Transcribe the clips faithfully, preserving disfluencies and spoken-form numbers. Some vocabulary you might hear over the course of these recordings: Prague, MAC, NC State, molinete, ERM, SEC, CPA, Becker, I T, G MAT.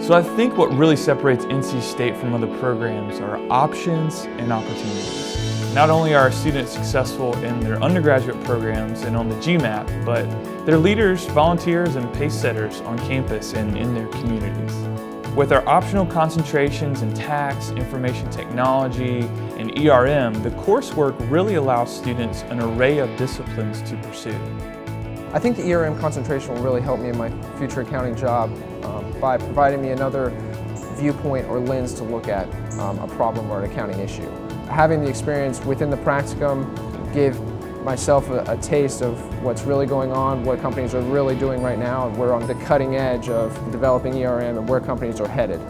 So I think what really separates N C State from other programs are options and opportunities. Not only are our students successful in their undergraduate programs and on the G MAT, but they're leaders, volunteers, and pace setters on campus and in their communities. With our optional concentrations in tax, information technology, and E R M, the coursework really allows students an array of disciplines to pursue. I think the E R M concentration will really help me in my future accounting job um, by providing me another viewpoint or lens to look at um, a problem or an accounting issue. Having the experience within the practicum gave myself a, a taste of what's really going on, what companies are really doing right now, and we're on the cutting edge of developing E R M and where companies are headed.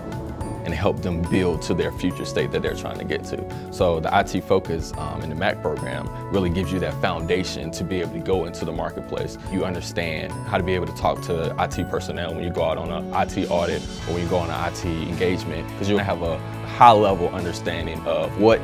And help them build to their future state that they're trying to get to. So the I T focus um, in the M A C program really gives you that foundation to be able to go into the marketplace. You understand how to be able to talk to I T personnel when you go out on an I T audit or when you go on an I T engagement, because you're gonna have a high level understanding of what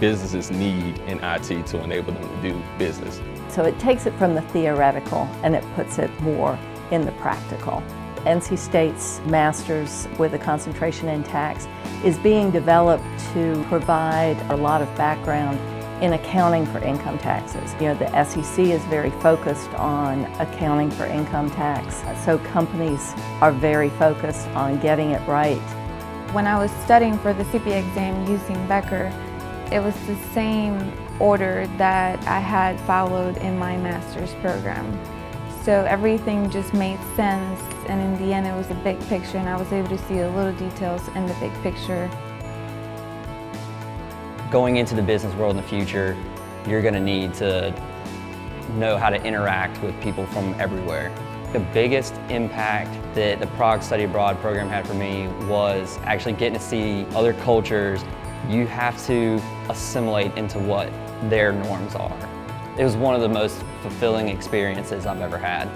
businesses need in I T to enable them to do business. So it takes it from the theoretical and it puts it more in the practical. N C State's master's with a concentration in tax is being developed to provide a lot of background in accounting for income taxes. You know, the S E C is very focused on accounting for income tax, so companies are very focused on getting it right. When I was studying for the C P A exam using Becker, it was the same order that I had followed in my master's program. So everything just made sense, and in the end it was a big picture, and I was able to see the little details in the big picture. Going into the business world in the future, you're going to need to know how to interact with people from everywhere. The biggest impact that the Prague Study Abroad program had for me was actually getting to see other cultures. You have to assimilate into what their norms are. It was one of the most fulfilling experiences I've ever had.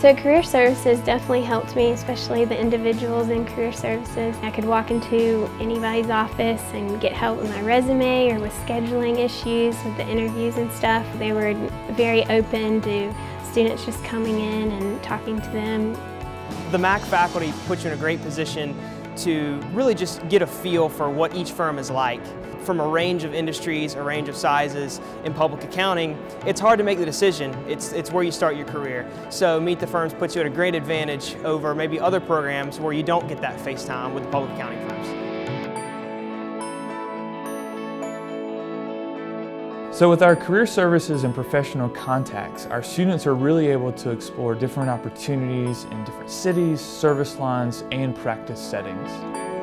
So career services definitely helped me, especially the individuals in career services. I could walk into anybody's office and get help with my resume or with scheduling issues, with the interviews and stuff. They were very open to students just coming in and talking to them. The M A C faculty puts you in a great position to really just get a feel for what each firm is like. From a range of industries, a range of sizes in public accounting, it's hard to make the decision. It's, it's where you start your career. So Meet the Firms puts you at a great advantage over maybe other programs where you don't get that face time with the public accounting firms. So with our career services and professional contacts, our students are really able to explore different opportunities in different cities, service lines, and practice settings.